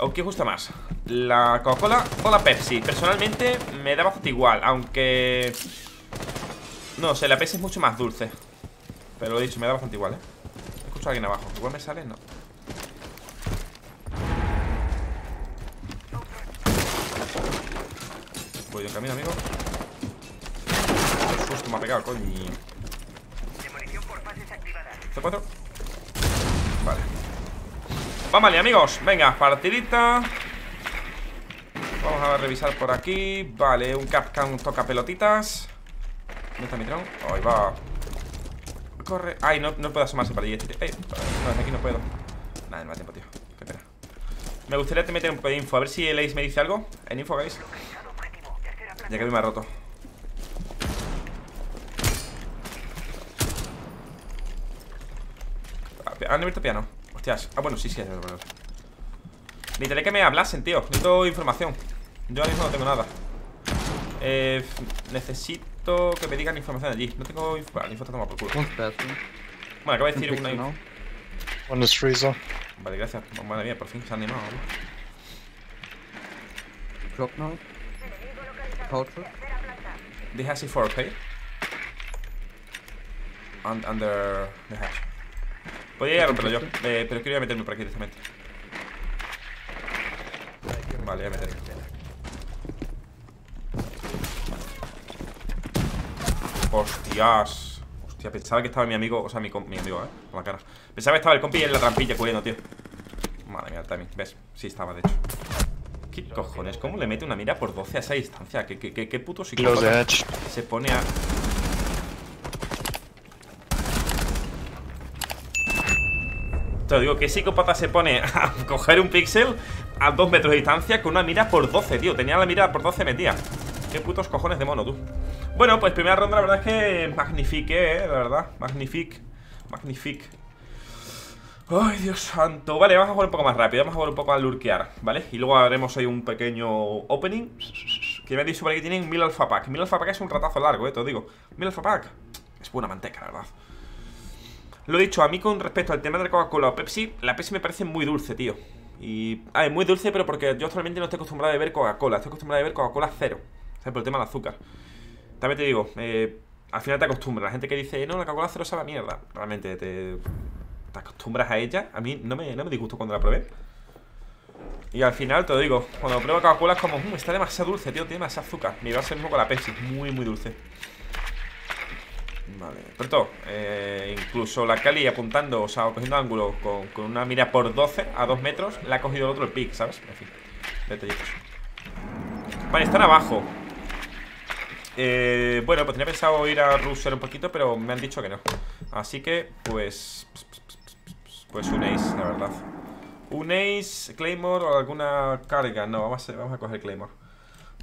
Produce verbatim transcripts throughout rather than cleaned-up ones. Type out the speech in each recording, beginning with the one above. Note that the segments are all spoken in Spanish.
¿O qué gusta más? ¿La Coca-Cola o la Pepsi? Personalmente me da bastante igual, aunque... no sé, la Pepsi es mucho más dulce. Pero lo he dicho, me da bastante igual, ¿eh? Escucho a alguien abajo. Igual me sale, no. Voy en camino, amigo. Justo me ha pegado, coño. Demolición por fases activadas. C cuatro. Vale. Vamos, amigos. Venga, partidita. Vamos a revisar por aquí. Vale, un Capcom toca pelotitas. ¿Dónde está mi tron? Ahí va. Corre. Ay, no, no puedo asomarse para allí. Ey, no, aquí no puedo. Nada, no me da tiempo, tío. Qué pena. Me gustaría te meter un poco de info. A ver si el Ace me dice algo. En info, guys. Ya que a mí me ha roto. ¿Han abierto piano? Hostias. Ah, bueno, sí, sí. Necesitaría que me hablasen, tío. Necesito información. Yo ahora mismo no tengo nada. Eh, necesito que me digan información allí. No tengo info. Vale, info está tomada por culo. Bueno, acabo de decir una info. On the freezer. Vale, gracias. Madre mía, por fin se ha animado. Clock now. They have C four, okay? And under the hash. Podría romperlo yo, eh, pero quería meterme por aquí directamente. Vale, ya meterme. Hostias. Hostia, pensaba que estaba mi amigo, o sea, mi, mi amigo, eh, con la cara. Pensaba que estaba el compi en la trampilla cubriendo, tío. Madre mía, el timing, ¿ves? Sí estaba, de hecho. ¿Qué cojones? ¿Cómo le mete una mira por doce a esa distancia? ¿Qué, qué, qué, qué puto psicópata se pone a...? Te lo digo, ¿qué psicópata se pone a coger un píxel a dos metros de distancia con una mira por doce, tío? Tenía la mira por doce metida. ¿Qué putos cojones de mono, tú? Bueno, pues primera ronda, la verdad es que magnifique, eh, la verdad. Magnifique, magnifique. Ay, Dios santo. Vale, vamos a jugar un poco más rápido. Vamos a jugar un poco a lurkear, ¿vale? Y luego haremos hoy un pequeño opening. Que me han dicho por aquí tienen mil alfa pack. Mil alfa pack es un ratazo largo, eh, te lo digo. Mil alfa pack es buena manteca, la verdad. Lo dicho, a mí con respecto al tema de la Coca-Cola o Pepsi, la Pepsi me parece muy dulce, tío. Y... ah, es muy dulce, pero porque yo actualmente no estoy acostumbrado a beber Coca-Cola. Estoy acostumbrado a beber Coca-Cola cero. O sea, por el tema del azúcar. También te digo, eh, al final te acostumbras. La gente que dice, no, la Coca-Cola cero sabe a mierda. Realmente te... te acostumbras a ella. A mí no me, no me disgustó cuando la probé. Y al final, te lo digo, cuando pruebo Coca-Cola es como mmm, está demasiado dulce, tío, tiene demasiado azúcar. Me va a ser mismo con la Pepsi, muy, muy dulce. Vale, pero todo, eh, incluso la Cali apuntando, o sea, cogiendo ángulo con, con una mira por doce a dos metros, la ha cogido el otro el pick, ¿sabes? En fin, detallitos. Vale, están abajo. Eh, bueno, pues tenía pensado ir a rushear un poquito, pero me han dicho que no. Así que, pues... pues un ace, la verdad. Un ace, Claymore o alguna carga. No, vamos a, vamos a coger Claymore.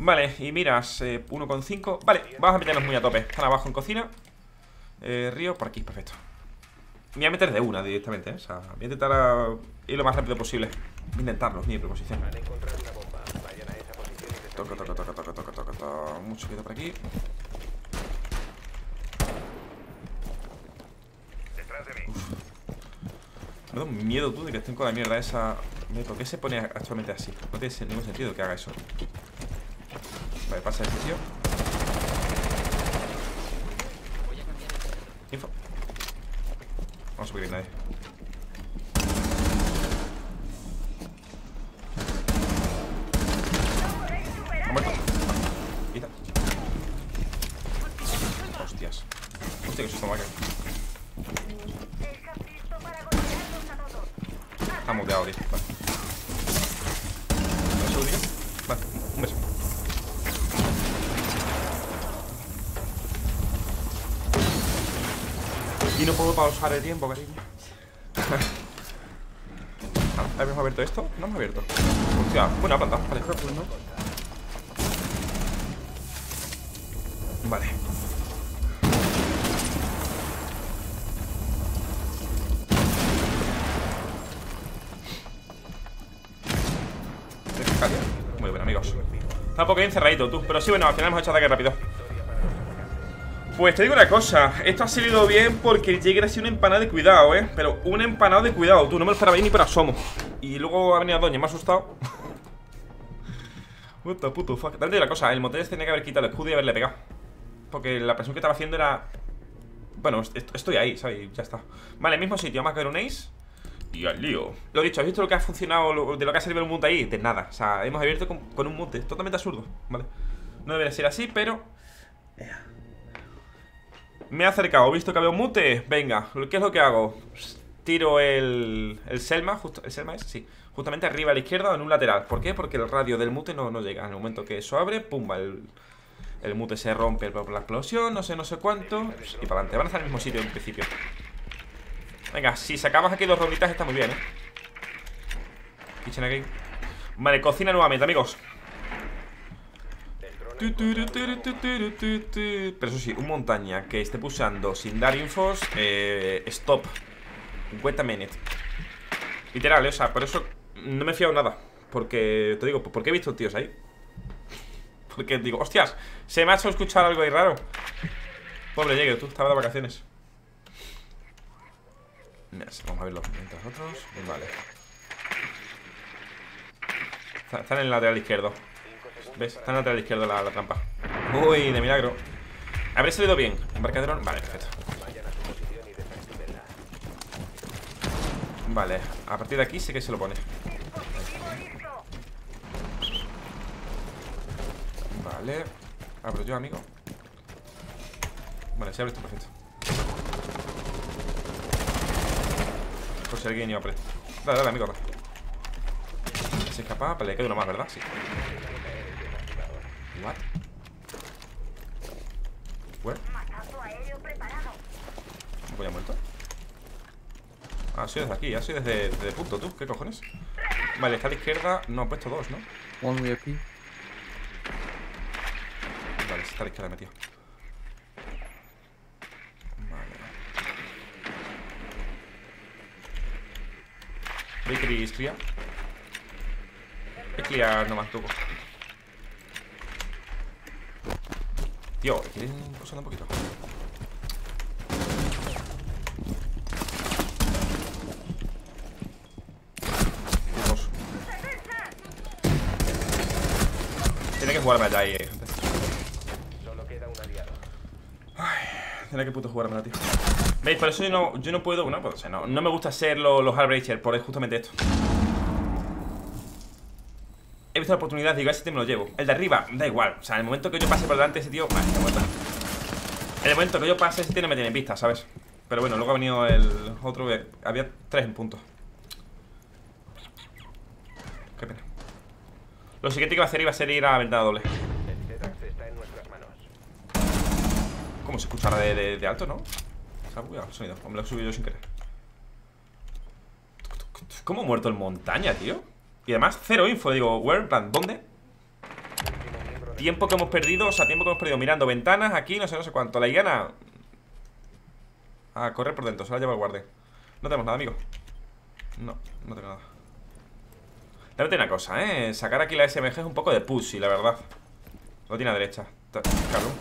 Vale, y miras, eh, uno coma cinco. Vale, vamos a meternos muy a tope. Están abajo en cocina. eh, Río, por aquí, perfecto. Me voy a meter de una directamente, ¿eh? O sea, voy a intentar a ir lo más rápido posible. Voy a intentarlo, mi proposición. Toca, toca, toca, toca, toca, toca, toca. Mucho cuidado por aquí. Detrás de mí. Uf. Me da un miedo, tú, de que estén con la mierda esa. ¿Por qué se pone actualmente así? No tiene ningún sentido que haga eso. Vale, pasa este tío. Info. Vamos a subir nadie. Ha muerto. Quita. Hostias. Hostia, que susto me ha caído. Está muteado, tío. Vale. Vale, un beso. Y no puedo pausar el tiempo, cariño. ¿Habíamos abierto esto? No hemos abierto. Hostia, buena planta. Vale, vale. Muy bien, amigos. Está un poco bien cerradito, tú. Pero sí, bueno, al final hemos hecho ataque rápido. Pues te digo una cosa. Esto ha salido bien porque llegué a ser un empanado de cuidado, eh. Pero un empanado de cuidado, tú. No me lo esperaba ni por asomo. Y luego ha venido Doña, me ha asustado. What the puto fuck. Dale la cosa, el Motes tenía que haber quitado el escudo y haberle pegado, porque la presión que estaba haciendo era... Bueno, est estoy ahí, ¿sabes? Ya está. Vale, mismo sitio, más que ver un ace. Y al lío. Lo dicho, ¿has visto lo que ha funcionado? Lo, ¿De lo que ha servido el mute ahí? De nada. O sea, hemos abierto con, con un mute totalmente absurdo, ¿vale? No debería ser así, pero... Me he acercado, he visto que había un mute. Venga, ¿qué es lo que hago? Tiro el, el Selma justo, ¿El Selma es? Sí, justamente arriba a la izquierda o en un lateral. ¿Por qué? Porque el radio del mute no, no llega. En el momento que eso abre, pumba, el... El mute se rompe por la explosión, no sé, no sé cuánto. Y para adelante, van a estar en el mismo sitio en principio. Venga, si sacamos aquí dos ronditas está muy bien, ¿eh? Kitchen again. Vale, cocina nuevamente, amigos. Pero eso sí, un montaña que esté pulsando sin dar infos, eh, stop. Wait a minute. Literal, ¿eh? O sea, por eso no me he fiado nada. Porque, te digo, porque he visto tíos ahí. Porque digo, hostias, se me ha hecho escuchar algo ahí raro. Pobre Jäger, tú, estaba de vacaciones. Vamos a verlo mientras otros. Vale. Están en el lateral izquierdo. ¿Ves? Está en el lateral izquierdo la, la trampa. Uy, de milagro. Habré salido bien. Embarcadero. Vale, perfecto. Vale, a partir de aquí sé que se lo pone. Vale, abro yo, amigo. Vale, se abre esto, perfecto. Por si alguien iba a pre... Dale, dale, amigo, dale. Se escapa, vale, le queda uno más, ¿verdad? Sí. What? What? ¿Voy a muerto? Ah, soy desde aquí, ah, soy desde, desde punto, tú, ¿qué cojones? Vale, está a la izquierda, no, ha puesto dos, ¿no? One way aquí. Vale, está a la izquierda metido. Vale. Bakery is clear. Es clear nomás, tú. Tío, ¿quieres pasar un poquito? Vamos. Tiene que jugarme allá ahí, eh. Tiene que puto jugarme, tío. ¿Veis? Por eso yo no, yo no puedo. No, pues, no, no me gusta ser lo, los Heartbreakers, por justamente esto. He visto la oportunidad, digo, ese tío me lo llevo. El de arriba, da igual. O sea, en el momento que yo pase por delante, ese tío. Vale, está muerto. En el momento que yo pase, ese tío no me tiene en pista, ¿sabes? Pero bueno, luego ha venido el otro. Había tres en punto. Qué pena. Lo siguiente que iba a hacer iba a ser ir a la ventana doble. ¿Cómo se escucha de, de, de alto, no? Se ha bugueado el sonido, o me lo he subido yo sin querer. ¿Cómo ha muerto el montaña, tío? Y además, cero info, digo, where, en plan, ¿dónde? Tiempo que hemos perdido, o sea, tiempo que hemos perdido mirando ventanas, aquí, no sé, no sé cuánto. La hiena. Ah, corre por dentro, se la lleva el guardia. No tenemos nada, amigo. No, no tengo nada. También tiene una cosa, eh, sacar aquí la S M G es un poco de pussy, la verdad. Lo tiene a derecha, cabrón.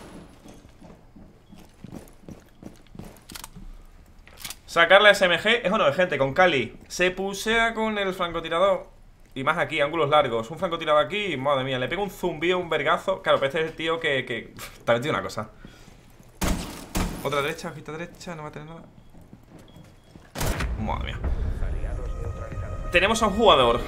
Sacar la S M G es honor, gente, con Cali. Se pusea con el francotirador. Y más aquí, ángulos largos. Un francotirador aquí, madre mía, le pego un zumbido, un vergazo. Claro, pero este es el tío que... que... También tiene una cosa. Otra derecha, ojita derecha, no va a tener nada. Madre mía. Tenemos a un jugador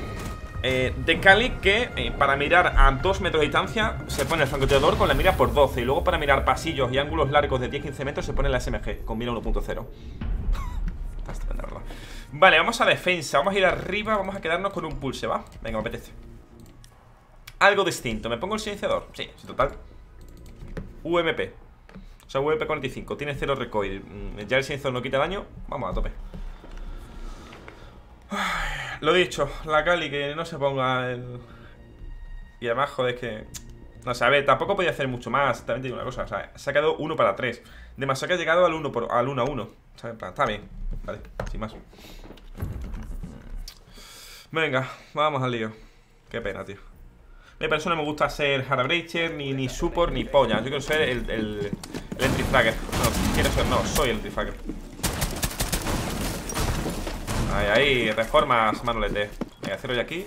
eh, de Cali que eh, para mirar a dos metros de distancia se pone el francotirador con la mira por doce. Y luego para mirar pasillos y ángulos largos de diez a quince metros se pone la S M G con mira uno punto cero. Vale, vamos a defensa, vamos a ir arriba, vamos a quedarnos con un pulse, ¿va? Venga, me apetece. Algo distinto, ¿me pongo el silenciador? Sí, sí, total. U M P. O sea, U M P cuarenta y cinco, tiene cero recoil. Ya el silenciador no quita daño, vamos a tope. Lo dicho, la Cali que no se ponga el... Y además, joder, es que... No sé, a ver, tampoco podía hacer mucho más. También te digo una cosa, o sea, se ha quedado uno para tres. Demasiado que ha llegado al uno a uno. O sea, en plan, está bien, vale, sin más. Venga, vamos al lío. Qué pena, tío. A mi persona no me gusta ser Heartbreaker, ni, ni support, ni polla. Yo quiero ser el, el, el entry fragger. No, quiero ser, no, soy el entry fragger. Ahí, ahí, reformas, manolete. Voy a hacerlo ya aquí.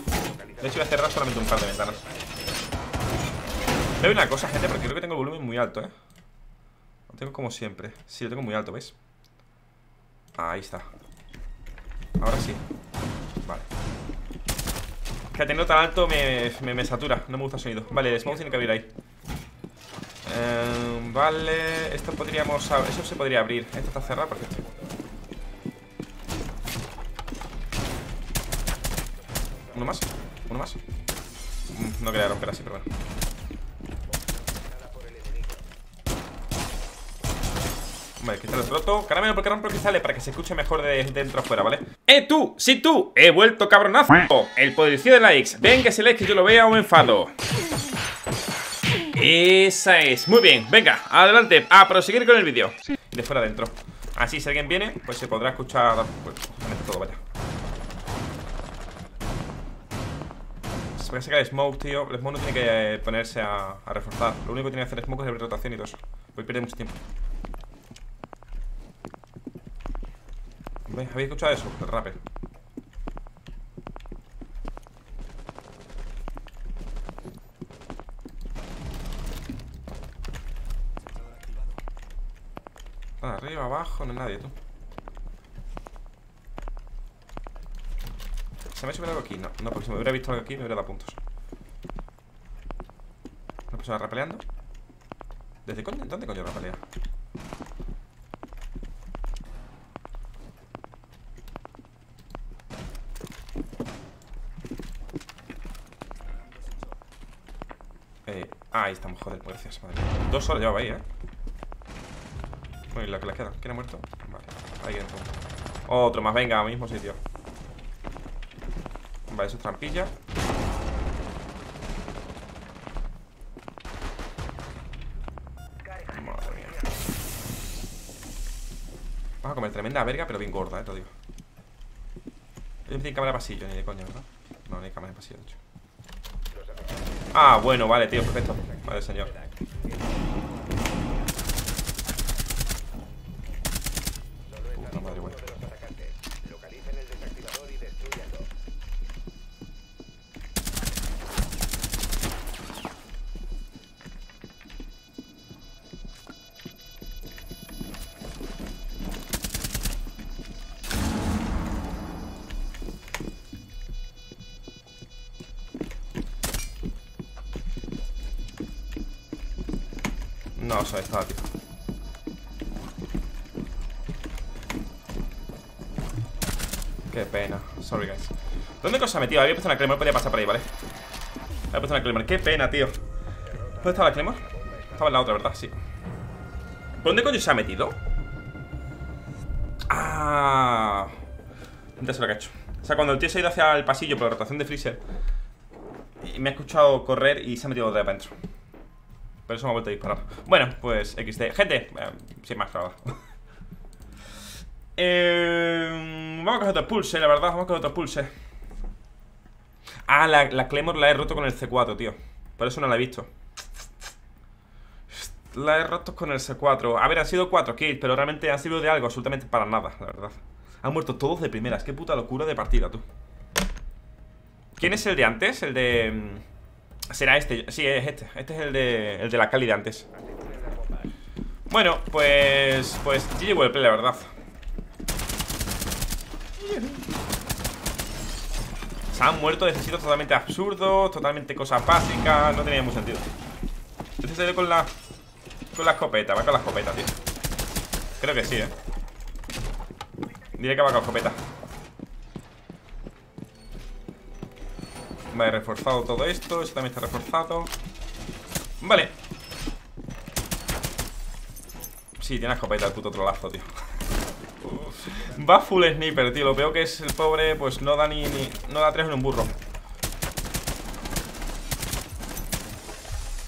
De hecho voy a cerrar solamente un par de ventanas. Veo una cosa, gente, porque creo que tengo el volumen muy alto, ¿eh? Lo tengo como siempre. Sí, lo tengo muy alto, ¿ves? Ahí está. Ahora sí. Vale. Es que al tenerlo tan alto me, me, me satura. No me gusta el sonido. Vale, el smoke tiene que abrir ahí. Eh, vale. Esto podríamos... Eso se podría abrir. Esto está cerrado, perfecto. Uno más, uno más. No quería romper así, pero bueno. Vale, cristal roto. Caramelo, ¿por qué rompo el cristal? Para que se escuche mejor de dentro afuera, ¿vale? ¡Eh, tú! ¡Sí, tú! ¡He vuelto, cabronazo! El policía de likes. Ven que si like que yo lo vea o me enfado. Esa es. Muy bien, venga, adelante. A proseguir con el vídeo. De fuera adentro. Así, si alguien viene, pues se podrá escuchar. Pues, todo, vaya. Voy a sacar el smoke, tío. El smoke no tiene que ponerse a, a reforzar. Lo único que tiene que hacer el smoke es abrir rotación y dos. Voy a perder mucho tiempo. ¿Habéis escuchado eso? El rapper. Ah, arriba, abajo, no hay nadie, tú. ¿Se me ha hecho algo aquí? No, no, porque si me hubiera visto algo aquí me hubiera dado puntos. Una persona rapeleando. ¿Desde cuándo? ¿Dónde coño rapelea? Eh, ahí estamos, joder, gracias, madre mía. Dos horas llevaba ahí, eh. Bueno, y la que le queda. ¿Quién ha muerto? Vale, ahí entra. Otro más, venga, mismo sitio. Vale, eso es trampilla. Madre mía. Vas a comer tremenda verga, pero bien gorda, eh, te lo digo. Yo no tengo cámara de pasillo, ni de coña, ¿verdad? No, no hay cámara de pasillo, de hecho. Ah, bueno, vale, tío, perfecto. Vale, señor. No, o sea, estaba, tío. Qué pena. Sorry, guys. ¿Dónde cosa me, tío? Había puesto una Claymore, podía pasar por ahí, ¿vale? Había puesto una Claymore. Qué pena, tío. ¿Dónde estaba la Claymore? Estaba en la otra, ¿verdad? Sí. ¿Dónde coño se ha metido? Ah. Antes se lo que ha hecho. O sea, cuando el tío se ha ido hacia el pasillo por la rotación de Freezer y me ha escuchado correr y se ha metido otra vez para adentro. Pero eso me ha vuelto a disparar. Bueno, pues equis de. Gente, eh, sin más, claro. eh, Vamos a coger otro pulse, la verdad. Vamos a coger otro pulse. Ah, la, la Claymore la he roto con el ce cuatro, tío. Por eso no la he visto. La he roto con el ce cuatro. A ver, han sido cuatro kills, pero realmente han sido de algo. Absolutamente para nada, la verdad. Han muerto todos de primeras. Qué puta locura de partida, tú. ¿Quién es el de antes? El de... Será este, sí, es este. Este es el de, el de la Cali de antes. Bueno, pues... Pues G G Wellplay, la verdad. Se han muerto de sitios totalmente absurdos. Totalmente cosas básicas. No tenía mucho sentido. Este se dio con la... Con la escopeta, va con la escopeta, tío. Creo que sí, eh. Diré que va con la escopeta. Vale, reforzado todo esto. Esto también está reforzado. Vale. Sí, tiene escopeta el puto trolazo, tío. Uf. Va full sniper, tío. Lo peor que es el pobre, pues no da ni, ni no da tres en un burro.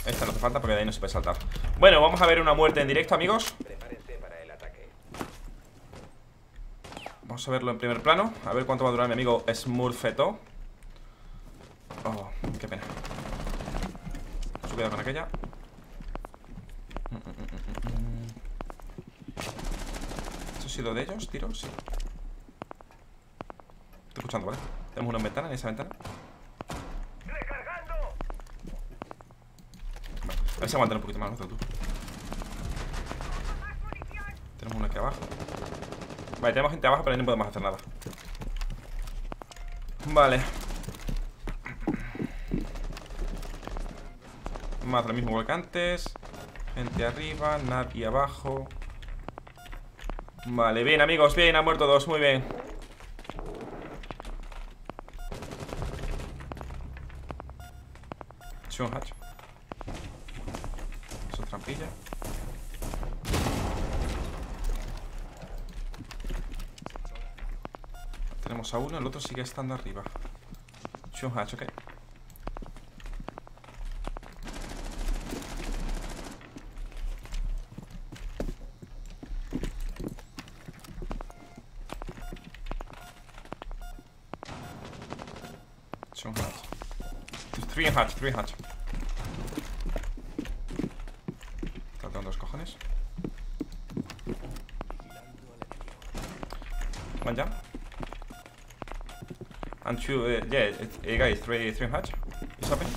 Esta no hace falta porque de ahí no se puede saltar. Bueno, vamos a ver una muerte en directo, amigos. Vamos a verlo en primer plano. A ver cuánto va a durar mi amigo Smurfeto. Oh, qué pena. Mucho cuidado con aquella. ¿Esto ha sido de ellos? ¿Tiros? Sí. Estoy escuchando, ¿vale? Tenemos una ventana, en esa ventana. Recargando. Vale, a ver si aguantan un poquito más nosotros, tú. Tenemos una aquí abajo. Vale, tenemos gente abajo, pero ahí no podemos hacer nada. Vale. Vamos a hacer lo mismo igual que antes. Gente arriba, nadie abajo. Vale, bien amigos, bien, han muerto dos, muy bien. Soy un hatch. Eso es trampilla. Tenemos a uno, el otro sigue estando arriba. Soy un hatch, ok. Three hatch, three hatch. Faltan dos cojones. One jump. And two, uh, yeah, it, uh, guys, three, three hatch. It's happening.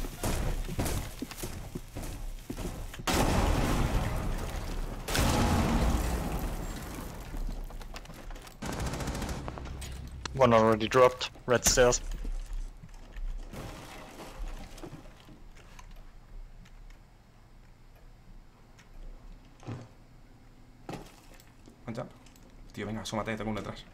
One already dropped. Red stairs. Tío, venga, asómate, tengo uno detrás.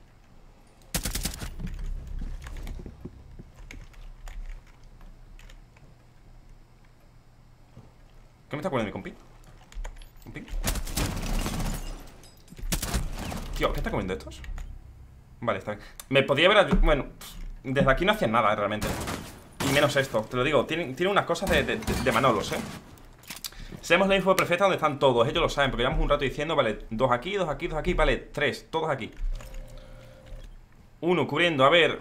¿Qué me está curando mi compi? ¿Compi? Tío, ¿qué está comiendo estos? Vale, está bien. Me podía haber... Bueno, desde aquí no hacían nada realmente. Y menos esto, te lo digo. Tienen, tienen unas cosas de, de, de manolos, eh. Tenemos la info perfecta donde están todos, ellos lo saben, porque llevamos un rato diciendo, vale, dos aquí, dos aquí, dos aquí, vale, tres, todos aquí. Uno cubriendo, a ver.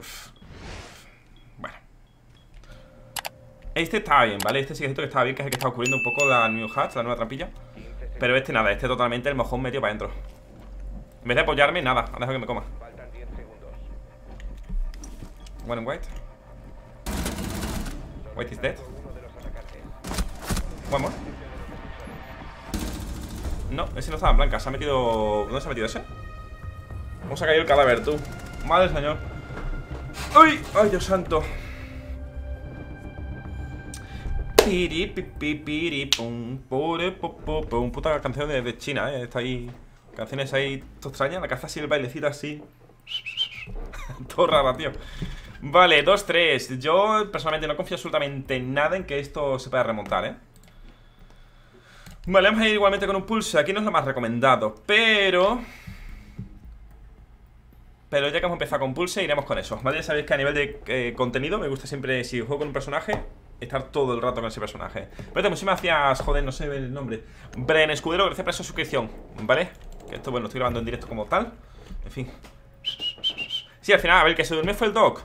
Bueno. Este está bien, ¿vale? Este sí que es cierto que está bien, que es el que está cubriendo un poco la new hatch, la nueva trampilla. Pero este nada, este totalmente el mojón metido para adentro. En vez de apoyarme, nada, ha dejado que me coma. One in white. White is dead. One more. No, ese no estaba en blanca, se ha metido... ¿Dónde se ha metido ese? ¿Cómo se ha caído el cadáver, tú? Madre señor. ¡Ay! ¡Ay, Dios santo! Puta canción de China, eh. Está ahí... Canciones ahí... Todo extraña, la que hace así el bailecito así... Todo raro, tío. Vale, dos tres. Yo, personalmente, no confío absolutamente nada en que esto se pueda remontar, eh. Vale, vamos a ir igualmente con un pulse. Aquí no es lo más recomendado, pero... Pero ya que hemos empezado con pulse, iremos con eso, ¿vale? Ya sabéis que a nivel de eh, contenido me gusta siempre, si juego con un personaje, estar todo el rato con ese personaje. Pero muchísimas gracias, joder, no sé el nombre. Bren Escudero, gracias por esa suscripción, ¿vale? Que esto, bueno, estoy grabando en directo como tal. En fin. Sí, al final, a ver, que se durmió fue el Doc.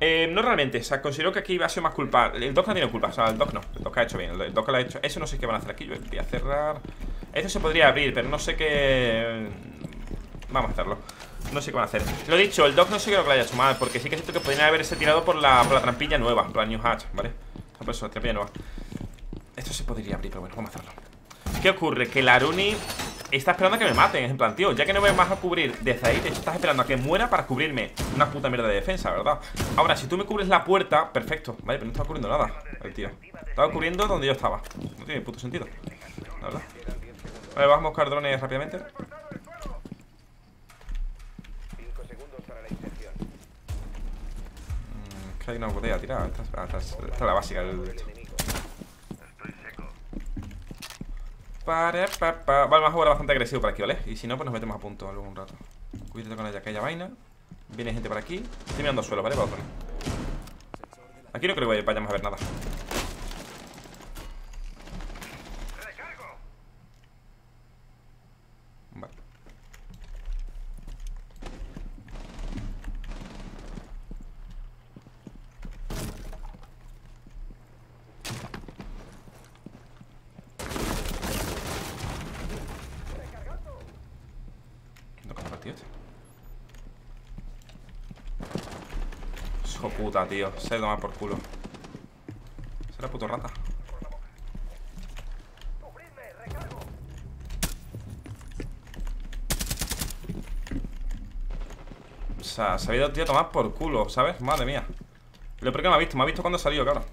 Eh, no realmente, o sea, considero que aquí ha sido más culpa. El Doc no tiene culpa, o sea, el Doc no. El Doc ha hecho bien, el Doc lo ha hecho. Eso no sé qué van a hacer aquí, yo voy a cerrar. Esto se podría abrir, pero no sé qué. Vamos a hacerlo. No sé qué van a hacer. Lo dicho, el Doc no sé qué lo que lo haya hecho mal, porque sí que es cierto que podrían haberse tirado por la, por la trampilla nueva, por la new hatch, ¿vale? Por eso, la trampilla nueva. Esto se podría abrir, pero bueno, vamos a hacerlo. ¿Qué ocurre? Que la Aruni está esperando a que me maten, es en plan, tío, ya que no me vas a cubrir desde ahí, de hecho estás esperando a que muera para cubrirme. Una puta mierda de defensa, ¿verdad? Ahora, si tú me cubres la puerta, perfecto, vale, pero no estaba cubriendo nada, el tío. Estaba cubriendo donde yo estaba. No tiene puto sentido, la verdad. Vale, vamos a buscar drones rápidamente. Es que hay una botella tirada, esta, esta, esta, esta, esta es la básica del derecho. Vale, vamos a jugar bastante agresivo por aquí, ¿vale? Y si no, pues nos metemos a punto algún rato. Cuídate con ella, que haya vaina. Viene gente por aquí. Estoy mirando al suelo, ¿vale? Vamos a poner. Aquí no creo que vayamos a ver nada. Vale. Hijo puta, tío. Se lo toma por culo. Será puto rata. O sea, se ha ido, tío, a tomar por culo, ¿sabes? Madre mía. Lo peor que me ha visto. Me ha visto cuando ha salido, cabrón.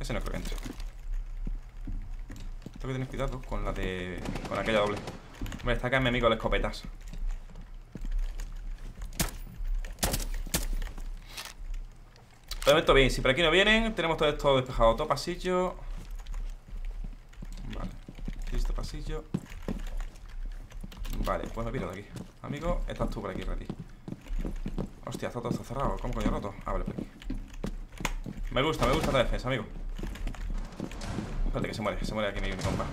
Ese no creo que entre. Tengo que tener cuidado con la de... con aquella doble. Hombre, está acá en mi amigo de las escopetas. De momento bien, si por aquí no vienen, tenemos todo esto despejado. Todo pasillo. Vale, listo pasillo. Vale, pues me piro de aquí. Amigo, estás tú por aquí, Reti. Hostia, está todo esto cerrado. ¿Cómo coño roto? Ah, vale, por aquí. Me gusta, me gusta la defensa, amigo. Espérate que se muere, se muere aquí mi compa.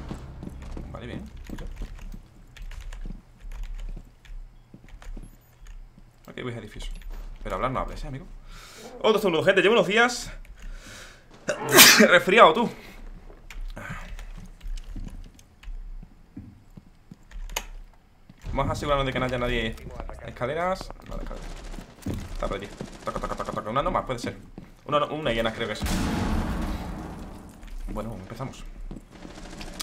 Vale, bien. Ok, voy a edificio. Pero hablar no hables, eh, amigo. Otro turno, gente, llevo unos días resfriado, tú. Vamos a asegurarnos de que no haya nadie. Escaleras. No, escaleras. Está por aquí. Toca, toca, toca, toca. Una no más, puede ser. Una, una llena, creo que es. Bueno, empezamos.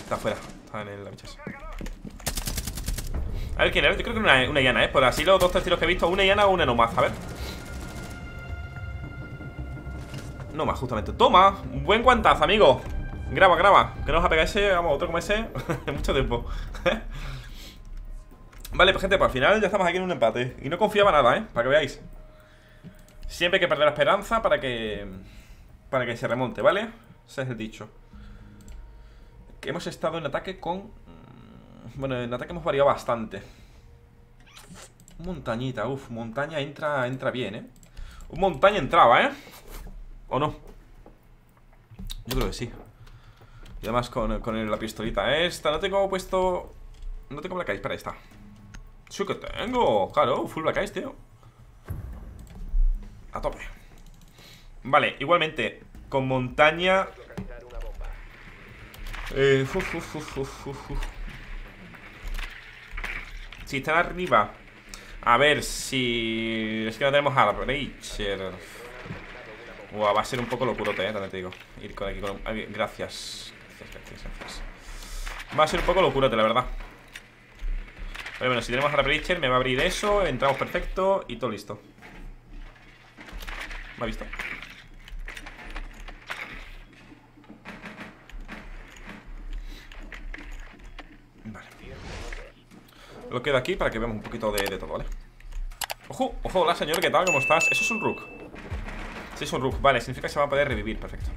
Está afuera. Está en la bicha. A ver quién era. Yo creo que una, una llana, ¿eh? Por así los dos, tres tiros que he visto. Una llana o una no más. A ver. No más, justamente. Toma, un buen guantazo, amigo. Graba, graba. Que no os apegáis, vamos, otro como ese. Mucho tiempo. Vale, pues gente, pues al final ya estamos aquí en un empate. Y no confiaba nada, ¿eh? Para que veáis. Siempre hay que perder la esperanza para que... para que se remonte, ¿vale? Ese es el dicho. Que hemos estado en ataque con... bueno, en ataque hemos variado bastante. Montañita, uff, montaña entra, entra bien, ¿eh? Un montaña entraba, ¿eh? ¿O no? Yo creo que sí. Y además con, con la pistolita esta. No tengo puesto... no tengo Black Eyes para esta. Sí que tengo. Claro, full Black Eyes, tío. A tope. Vale, igualmente. Con montaña... Eh, uf, uf, uf, uf, uf. Si están arriba. A ver si... es que no tenemos a la Breacher. Wow, va a ser un poco locurote, eh, también te digo. Ir con aquí con... gracias. Gracias, gracias, gracias. Va a ser un poco locurote, la verdad. Pero bueno, si tenemos a la Breacher, me va a abrir eso. Entramos perfecto y todo listo. Me ha visto. Vale. Lo quedo aquí para que veamos un poquito de, de todo, ¿vale? Ojo, ojo, hola señor, ¿qué tal? ¿Cómo estás? Eso es un Rook. Es un Rook, vale, significa que se va a poder revivir, perfecto.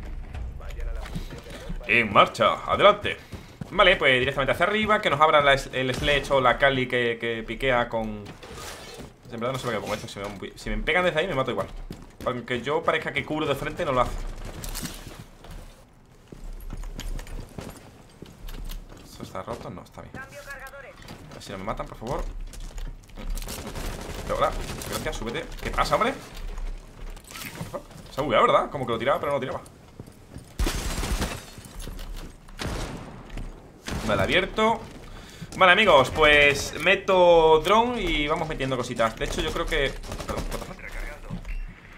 En marcha, adelante. Vale, pues directamente hacia arriba, que nos abra la, el Sledge o la Kali que, que piquea con... en verdad no sé lo que pongo esto, si me, si me pegan desde ahí me mato igual. Aunque yo parezca que cubro de frente, no lo hace. ¿Eso está roto? No, está bien. A ver si no me matan, por favor. Hola, gracias, súbete. ¿Qué pasa, hombre? Se ha bugueado, ¿verdad? Como que lo tiraba, pero no lo tiraba. Vale, abierto. Vale, amigos, pues meto drone y vamos metiendo cositas. De hecho, yo creo que... perdón, perdón.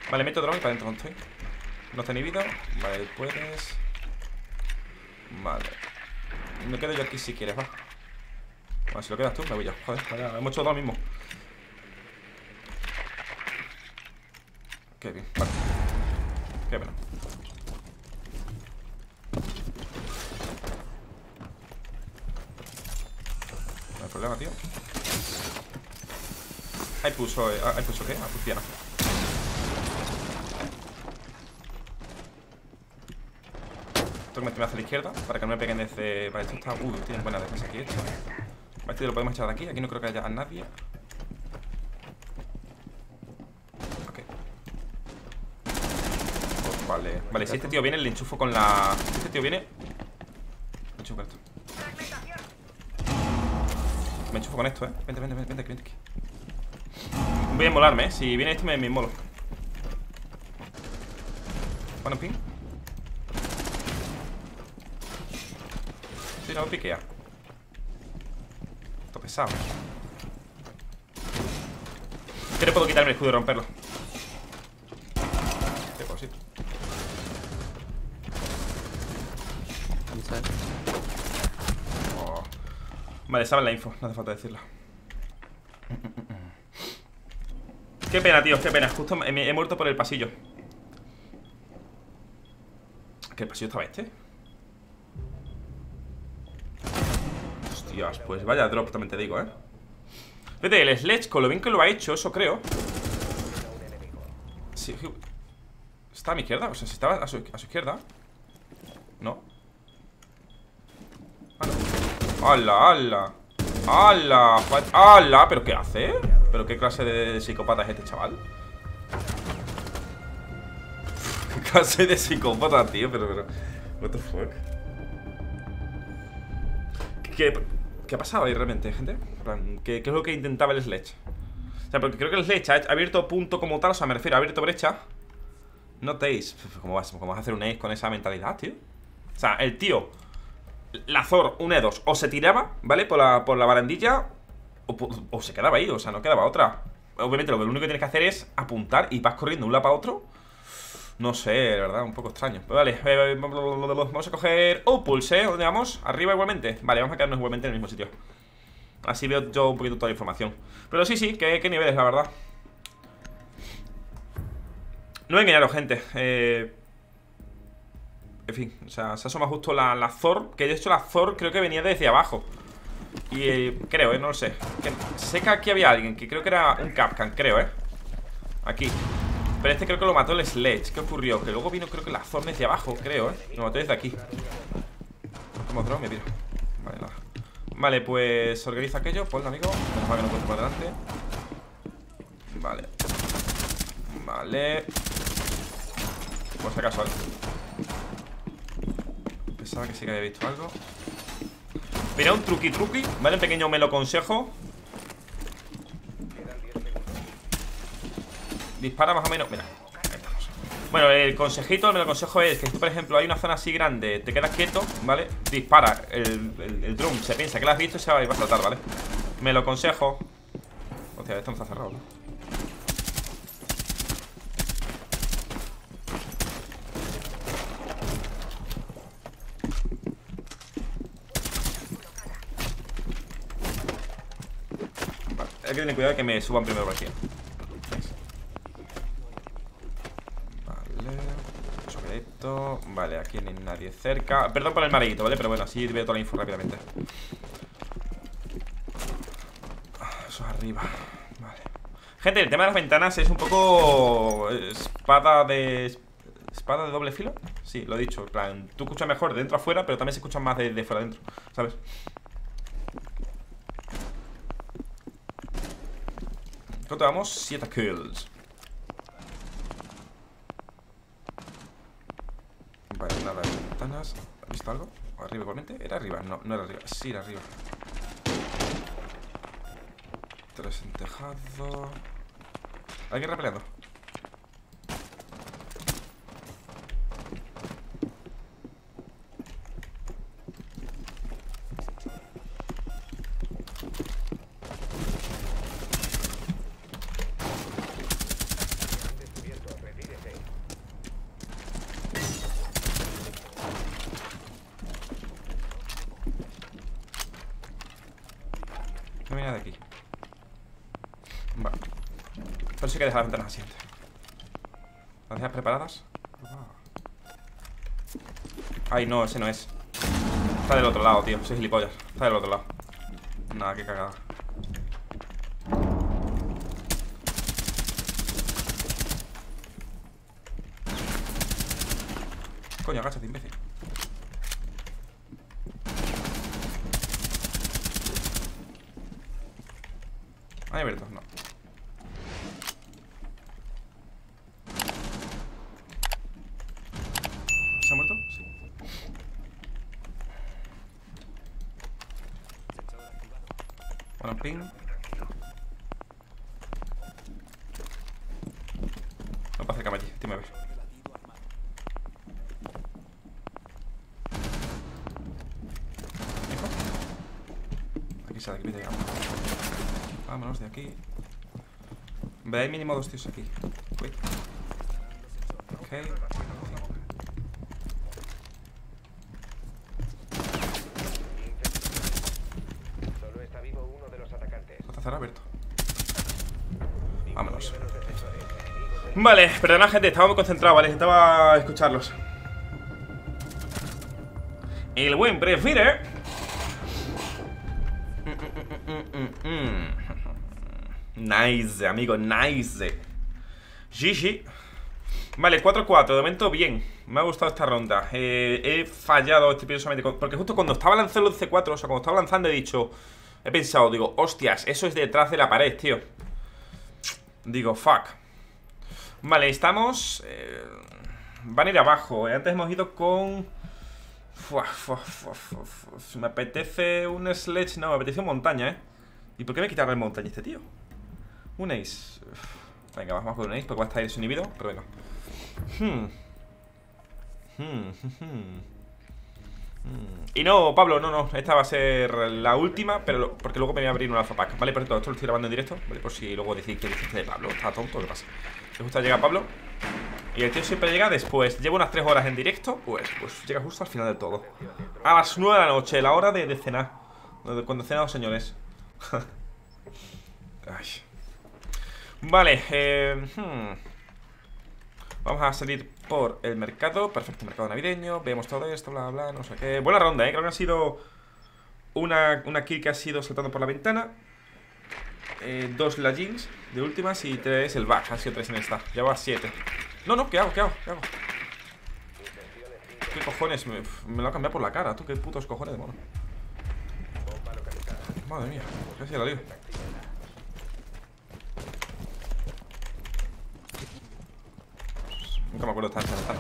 Vale, meto drone y para adentro no estoy. No está inhibido. Vale, puedes. Vale. Me quedo yo aquí si quieres, va. Vale, si lo quedas tú, me voy yo. Joder, vaya, hemos hecho todo lo mismo. Qué bien, vale. Qué pena. No hay problema, tío. Ahí puso, eh, ahí puso, ¿qué? Ah, pues piano. Tengo que meterme hacia la izquierda para que no me peguen desde... vale, esto está... uy, tienen buena defensa aquí esto. Este lo podemos echar de aquí. Aquí no creo que haya a nadie. Vale, vale, si este tío viene, le enchufo con la... si este tío viene, me enchufo con esto. Me enchufo con esto, eh. Vente, vente, vente, vente aquí. Voy a inmolarme, eh. Si viene este, me, me inmolo. Bueno, ping. Sí, no, piquea. Esto pesado. Pero puedo quitarme el escudo y romperlo. De por sí. Oh. Vale, saben la info, no hace falta decirla. Qué pena, tío, qué pena. Justo me he muerto por el pasillo. ¿Qué pasillo estaba este? Hostias, pues vaya drop, también te digo, eh. Vete, el Sledge, con lo bien que lo ha hecho, eso creo. Sí, está a mi izquierda, o sea, si estaba a su, a su izquierda. No. ¡Hala, hala! ¡Hala! ¡Hala! ¿Pero qué hace? ¿Pero qué clase de psicópata es este chaval? ¿Qué clase de psicópata, tío? Pero, pero... What the fuck? ¿Qué, qué ha pasado ahí realmente, gente? ¿Qué, ¿Qué es lo que intentaba el Sledge? O sea, porque creo que el Sledge ha abierto punto como tal. O sea, me refiero, ha abierto brecha. No te ace. ¿Cómo vas, ¿Cómo vas a hacer un ace con esa mentalidad, tío? O sea, el tío... Lazor, un E dos, o se tiraba, ¿vale? Por la, por la barandilla o, o se quedaba ahí, o sea, no quedaba otra. Obviamente lo único que tienes que hacer es apuntar y vas corriendo de un lado para otro. No sé, de verdad, un poco extraño. Pero vale, vamos a coger... Oh, pulse, ¿dónde vamos? Arriba igualmente. Vale, vamos a quedarnos igualmente en el mismo sitio. Así veo yo un poquito toda la información. Pero sí, sí, qué, qué niveles, la verdad. No engañaros, gente. Eh... En fin, o sea, se asoma justo la, la Zor. Que de hecho la Zor creo que venía desde abajo. Y eh, creo, eh, no lo sé que, sé que aquí había alguien, que creo que era un Capcan, creo, eh aquí. Pero este creo que lo mató el Sledge. ¿Qué ocurrió? Que luego vino creo que la Zor desde abajo, creo, eh lo mató desde aquí. Como otro, me tiro. Vale, nada. Vale, pues organiza aquello, ponlo, amigo. Menos mal que no puedo para adelante. Vale. Vale. Por si acaso, ¿eh? Pensaba que sí que había visto algo. Mira, un truqui truqui, ¿vale? Un pequeño me lo aconsejo. Dispara más o menos. Mira, ahí estamos. Bueno, el consejito, el me lo aconsejo es que si, por ejemplo, hay una zona así grande, te quedas quieto, ¿vale? Dispara el, el, el drum, se piensa que lo has visto y se va a explotar, ¿vale? Me lo aconsejo. Hostia, esto no está cerrado, ¿no? Hay que tener cuidado que me suban primero por aquí. Vale. Sobre esto. Vale, aquí no hay nadie cerca. Perdón por el mareíto, ¿vale? Pero bueno, así veo toda la info rápidamente. Eso es arriba. Vale. Gente, el tema de las ventanas es un poco... Espada de... ¿Espada de doble filo? Sí, lo he dicho. En plan, tú escuchas mejor de dentro a fuera, pero también se escuchan más de, de fuera a dentro, ¿sabes? ¿Cuánto vamos? siete kills. Vale, nada de ventanas. ¿Has visto algo? ¿Arriba igualmente? ¿Era arriba? No, no era arriba. Sí, era arriba. Tres en tejado. ¿Alguien repeleando? Pero sí que deja las ventanas así. ¿Las dejas preparadas? Ay, no, ese no es. Está del otro lado, tío. Soy gilipollas. Está del otro lado. Nada, qué cagada. Coño, agáchate, imbécil. Hay abiertos, no. ¿Se ha muerto? Sí. Bueno, ping. No puedo acercarme a ti, dime a ver. Aquí sale, aquí te llegamos. Vámonos de aquí. Ve, hay mínimo dos tíos aquí. Uy. Ok. Solo está vivo uno de los atacantes. Cazar abierto. Vámonos. Vale, perdona gente, estaba muy concentrado, vale, intentaba escucharlos. El buen prefiere. Nice, amigo, nice. G G. Vale, cuatro cuatro, de momento bien. Me ha gustado esta ronda. eh, He fallado estrepitosamente, porque justo cuando estaba lanzando el C cuatro, o sea, cuando estaba lanzando he dicho, he pensado, digo, hostias, eso es detrás de la pared, tío. Digo, fuck. Vale, estamos eh, van a ir abajo. Antes hemos ido con Fua, fua, fua, fua, fua. Me apetece un sledge. No, me apetece un montaña, eh. ¿Y por qué me quitaron el montaña este tío? Un ace. Uf. Venga, vamos con un ace porque va a estar desinhibido. Pero venga. hmm. Hmm, hmm, hmm. Y no, Pablo, no, no. Esta va a ser la última, pero lo, porque luego me voy a abrir un alfa pack. Vale, pero todo esto lo estoy grabando en directo, vale, por si luego decís que dijiste de Pablo. Está tonto, ¿qué pasa? ¿Te gusta llegar Pablo? Y el tío siempre llega después. Llevo unas tres horas en directo. Pues, pues llega justo al final del todo. A las nueve de la noche, la hora de, de cenar. Cuando cenan los señores. Ay. Vale, eh, hmm. Vamos a salir por el mercado. Perfecto, mercado navideño. Vemos todo esto, bla, bla, no sé qué. Buena ronda, eh. Creo que ha sido una, una kill que ha sido saltando por la ventana. Eh, dos la jeans de últimas y tres el back. Ha sido tres en esta. Ya va siete. No, no, ¿qué hago? ¿Qué hago? ¿Qué hago? ¿Qué cojones? Me, me lo ha cambiado por la cara. Tú, qué putos cojones de mono. Madre mía, casi la lío. Nunca me acuerdo de esta tarde.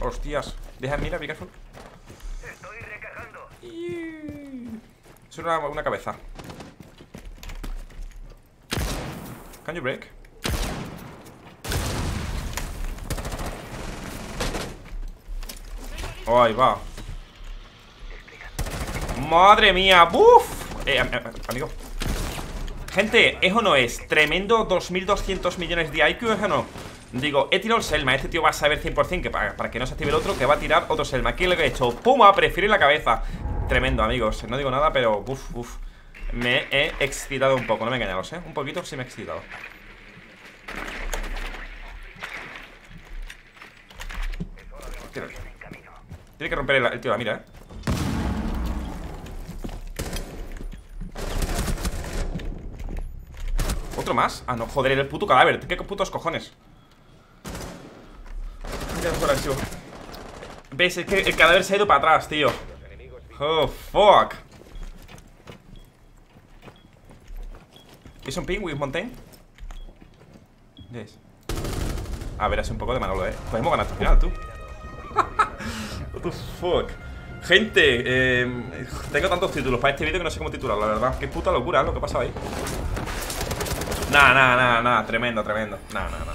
Hostias. Deja mira, pica full. Es una, una cabeza. Can you break? Oh, ahí va. Madre mía, buf. Eh, amigo. Gente, ¿es o no es? Tremendo, dos mil doscientos millones de I Q, ¿es o no? Digo, he tirado el Selma. Este tío va a saber cien por cien que para, para que no se active el otro, que va a tirar otro Selma. Aquí lo que he hecho, puma, prefiero la cabeza. Tremendo, amigos, no digo nada, pero buf, buf. Me he excitado un poco, no me engañaros, ¿eh? Un poquito sí me he excitado. Tiro aquí. Tiene que romper el, el tío la mira, eh. ¿Otro más? Ah, no, joder, el puto cadáver. ¿Qué putos cojones? ¿Ves? Es que el cadáver se ha ido para atrás, tío. Oh, fuck. ¿Es un ping with mountain? Yes. A ver, hace un poco de Manolo, eh. Podemos ganar al final, tú. What the fuck. Gente, eh, tengo tantos títulos para este vídeo que no sé cómo titular, la verdad. Qué puta locura lo que ha pasado ahí. Nah, nah, nah, nah, tremendo, tremendo. Nah, nah, nah.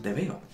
Te veo.